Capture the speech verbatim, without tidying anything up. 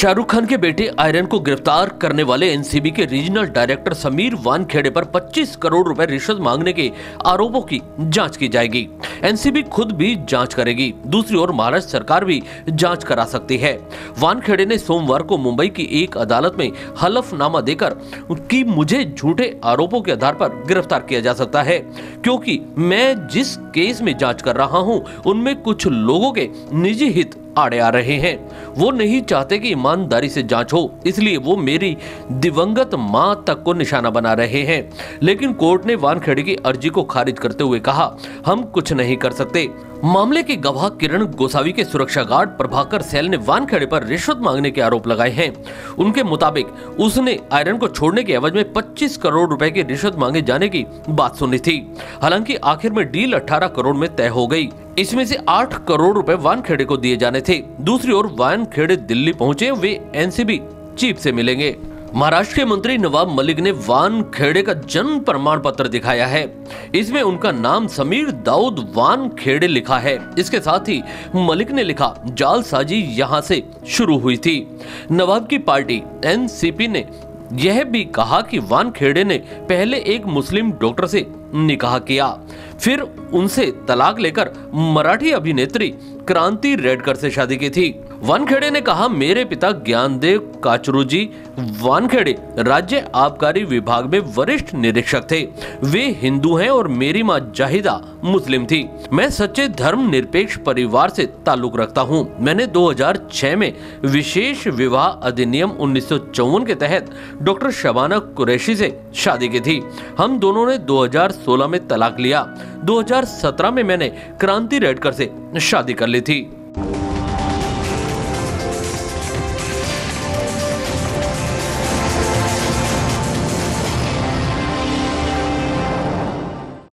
शाहरुख खान के बेटे आर्यन को गिरफ्तार करने वाले एनसीबी के रीजनल डायरेक्टर समीर वानखेड़े पर पच्चीस करोड़ रुपए रिश्वत मांगने के आरोपों की जांच की जाएगी। एनसीबी खुद भी जांच करेगी। दूसरी ओर महाराष्ट्र सरकार भी जांच करा सकती है। वानखेड़े ने सोमवार को मुंबई की एक अदालत में हलफनामा देकर कि मुझे झूठे आरोपों के आधार पर गिरफ्तार किया जा सकता है, क्योंकि मैं जिस केस में जाँच कर रहा हूँ उनमें कुछ लोगों के निजी हित आड़े आ रहे हैं। वो नहीं चाहते कि ईमानदारी से जांच हो, इसलिए वो मेरी दिवंगत मां तक को निशाना बना रहे हैं। लेकिन कोर्ट ने वानखेड़े की अर्जी को खारिज करते हुए कहा, हम कुछ नहीं कर सकते। मामले के गवाह किरण गोसावी के सुरक्षा गार्ड प्रभाकर सेल ने वानखेड़े पर रिश्वत मांगने के आरोप लगाए हैं। उनके मुताबिक उसने आयरन को छोड़ने के एवज में पच्चीस करोड़ रुपए की रिश्वत मांगे जाने की बात सुनी थी। हालांकि आखिर में डील अठारह करोड़ में तय हो गई। इसमें से आठ करोड़ रुपए वानखेड़े को दिए जाने थे। दूसरी ओर वानखेड़े दिल्ली पहुंचे, वे एनसीबी चीफ से मिलेंगे। महाराष्ट्र के मंत्री नवाब मलिक ने वानखेड़े का जन्म प्रमाण पत्र दिखाया है। इसमें उनका नाम समीर दाऊद वानखेड़े लिखा है। इसके साथ ही मलिक ने लिखा, जालसाजी यहां से शुरू हुई थी। नवाब की पार्टी एनसीपी ने यह भी कहा कि वानखेड़े ने पहले एक मुस्लिम डॉक्टर से निकाह किया, फिर उनसे तलाक लेकर मराठी अभिनेत्री क्रांति रेडकर से शादी की थी। वानखेड़े ने कहा, मेरे पिता ज्ञानदेव काचरूजी वानखेड़े राज्य आबकारी विभाग में वरिष्ठ निरीक्षक थे। वे हिंदू हैं और मेरी मां जाहिदा मुस्लिम थी। मैं सच्चे धर्म निरपेक्ष परिवार से ताल्लुक रखता हूं। मैंने दो हज़ार छह में विशेष विवाह अधिनियम उन्नीस सौ चौवन के तहत डॉक्टर शबाना कुरेशी से शादी की थी। हम दोनों ने दो हज़ार सोलह में तलाक लिया। दो हज़ार सत्रह में मैंने क्रांति रेडकर से शादी कर ली थी।